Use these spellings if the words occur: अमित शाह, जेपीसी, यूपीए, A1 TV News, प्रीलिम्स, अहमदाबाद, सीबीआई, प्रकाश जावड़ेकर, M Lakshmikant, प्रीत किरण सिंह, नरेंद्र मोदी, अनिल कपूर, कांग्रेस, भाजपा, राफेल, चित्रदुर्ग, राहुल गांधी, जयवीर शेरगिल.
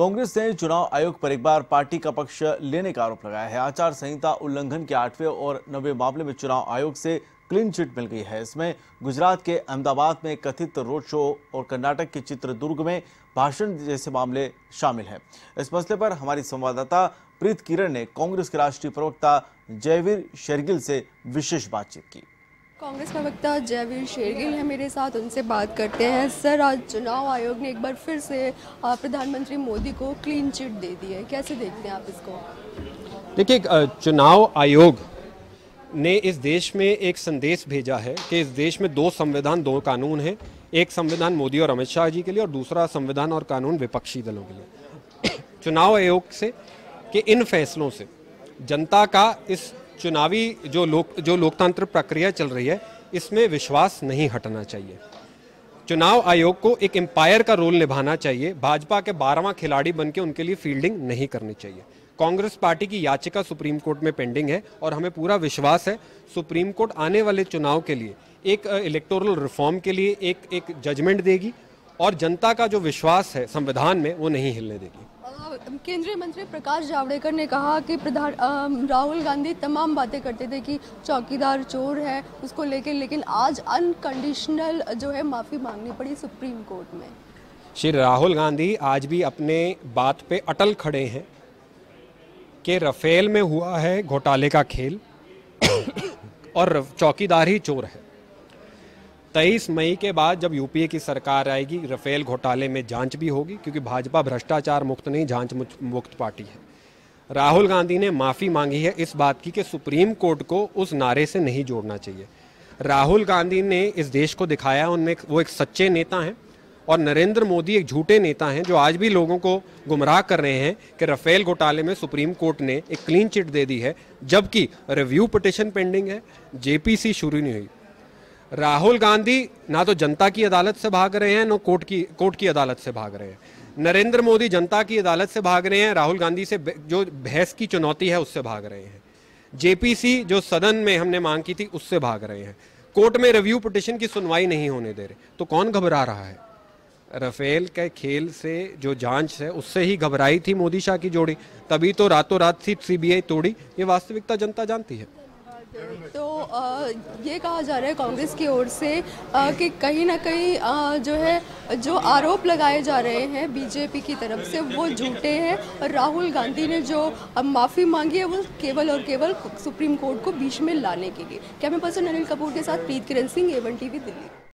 कांग्रेस ने चुनाव आयोग पर एक बार पार्टी का पक्ष लेने का आरोप लगाया है। आचार संहिता उल्लंघन के 8वें और 9वें मामले में चुनाव आयोग से क्लीन चिट मिल गई है। इसमें गुजरात के अहमदाबाद में कथित रोड शो और कर्नाटक के चित्रदुर्ग में भाषण जैसे मामले शामिल हैं। इस मसले पर हमारी संवाददाता प्रीत किरण ने कांग्रेस के राष्ट्रीय प्रवक्ता जयवीर शेरगिल से विशेष बातचीत की। कांग्रेस प्रवक्ता जयवीर शेरगिल हैं मेरे साथ, उनसे बात करते हैं। सर, आज चुनाव आयोग ने एक बार फिर से प्रधानमंत्री मोदी को क्लीन चिट दे दी है, कैसे देखते हैं आप इसको? देखिए, चुनाव आयोग ने इस देश में एक संदेश भेजा है कि इस देश में 2 संविधान 2 कानून हैं। एक संविधान मोदी और अमित शाह जी के लिए और दूसरा संविधान और कानून विपक्षी दलों के लिए। चुनाव आयोग से के इन फैसलों से जनता का इस चुनावी जो लोकतंत्र प्रक्रिया चल रही है, इसमें विश्वास नहीं हटना चाहिए। चुनाव आयोग को एक एम्पायर का रोल निभाना चाहिए। भाजपा के 12वां खिलाड़ी बनके उनके लिए फील्डिंग नहीं करनी चाहिए। कांग्रेस पार्टी की याचिका सुप्रीम कोर्ट में पेंडिंग है और हमें पूरा विश्वास है सुप्रीम कोर्ट आने वाले चुनाव के लिए एक इलेक्टोरल रिफॉर्म के लिए एक जजमेंट देगी और जनता का जो विश्वास है संविधान में वो नहीं हिलने देगी। केंद्रीय मंत्री प्रकाश जावड़ेकर ने कहा कि राहुल गांधी तमाम बातें करते थे कि चौकीदार चोर है उसको लेके, लेकिन आज अनकंडीशनल जो है माफ़ी मांगनी पड़ी सुप्रीम कोर्ट में। श्री राहुल गांधी आज भी अपने बात पे अटल खड़े हैं कि राफेल में हुआ है घोटाले का खेल और चौकीदार ही चोर है। 23 मई के बाद जब यूपीए की सरकार आएगी राफेल घोटाले में जांच भी होगी, क्योंकि भाजपा भ्रष्टाचार मुक्त नहीं जांच मुक्त पार्टी है। राहुल गांधी ने माफ़ी मांगी है इस बात की कि सुप्रीम कोर्ट को उस नारे से नहीं जोड़ना चाहिए। राहुल गांधी ने इस देश को दिखाया उनमें वो एक सच्चे नेता हैं और नरेंद्र मोदी एक झूठे नेता हैं जो आज भी लोगों को गुमराह कर रहे हैं कि राफेल घोटाले में सुप्रीम कोर्ट ने एक क्लीन चिट दे दी है, जबकि रिव्यू पिटिशन पेंडिंग है, जेपीसी शुरू नहीं हुई। राहुल गांधी ना तो जनता की अदालत से भाग रहे हैं ना कोर्ट की अदालत से भाग रहे हैं। नरेंद्र मोदी जनता की अदालत से भाग रहे हैं, राहुल गांधी से जो बहस की चुनौती है उससे भाग रहे हैं, जेपीसी जो सदन में हमने मांग की थी उससे भाग रहे हैं, कोर्ट में रिव्यू पिटिशन की सुनवाई नहीं होने दे रहे। तो कौन घबरा रहा है? राफेल के खेल से जो जांच है उससे ही घबराई थी मोदी शाह की जोड़ी, तभी तो रातों रात सीबीआई तोड़ी। ये वास्तविकता जनता जानती है। तो ये कहा जा रहा है कांग्रेस की ओर से कि कहीं ना कहीं जो है जो आरोप लगाए जा रहे हैं बीजेपी की तरफ से वो झूठे हैं और राहुल गांधी ने जो माफ़ी मांगी है वो केवल और केवल सुप्रीम कोर्ट को बीच में लाने के लिए। कैमरा पर्सन अनिल कपूर के साथ प्रीत किरण सिंह, A1 TV, दिल्ली।